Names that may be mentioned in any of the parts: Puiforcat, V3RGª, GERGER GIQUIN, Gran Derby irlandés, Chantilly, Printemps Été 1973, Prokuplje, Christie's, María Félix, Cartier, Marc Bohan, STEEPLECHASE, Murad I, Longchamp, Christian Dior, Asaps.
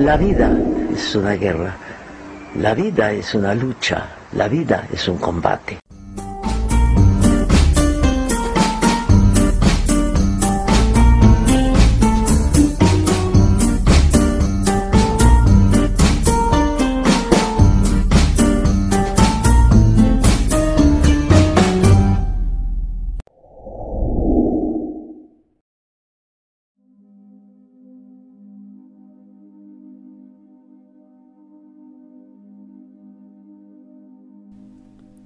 La vida es una guerra, la vida es una lucha, la vida es un combate.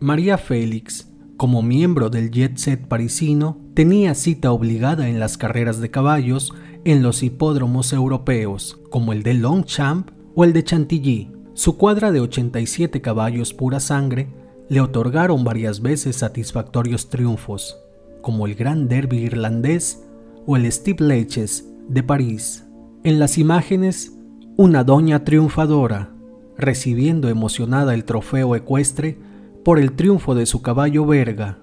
María Félix, como miembro del jet set parisino, tenía cita obligada en las carreras de caballos en los hipódromos europeos, como el de Longchamp o el de Chantilly. Su cuadra de 87 caballos pura sangre le otorgaron varias veces satisfactorios triunfos, como el Gran Derby irlandés o el Steeplechase de París. En las imágenes, una doña triunfadora, recibiendo emocionada el trofeo ecuestre por el triunfo de su caballo verga.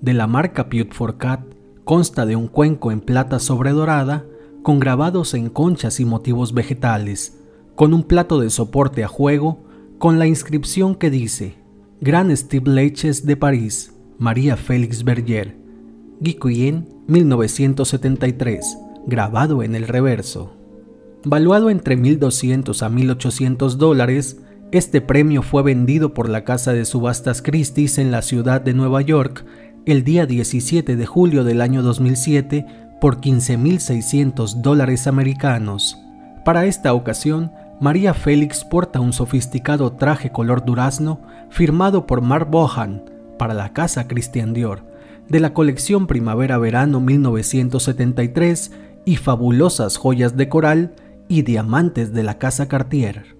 De la marca Puiforcat consta de un cuenco en plata sobredorada con grabados en conchas y motivos vegetales, con un plato de soporte a juego con la inscripción que dice GRAND STEEPLE-CHASE de París, María Félix Berger, Giquin 1973, grabado en el reverso. Valuado entre $1.200 a $1.800, este premio fue vendido por la casa de subastas Christie's en la ciudad de Nueva York el día 17 de julio del año 2007 por $15.600 americanos. Para esta ocasión, María Félix porta un sofisticado traje color durazno firmado por Marc Bohan para la casa Christian Dior, de la colección Primavera-Verano 1973 y fabulosas joyas de coral y diamantes de la casa Cartier.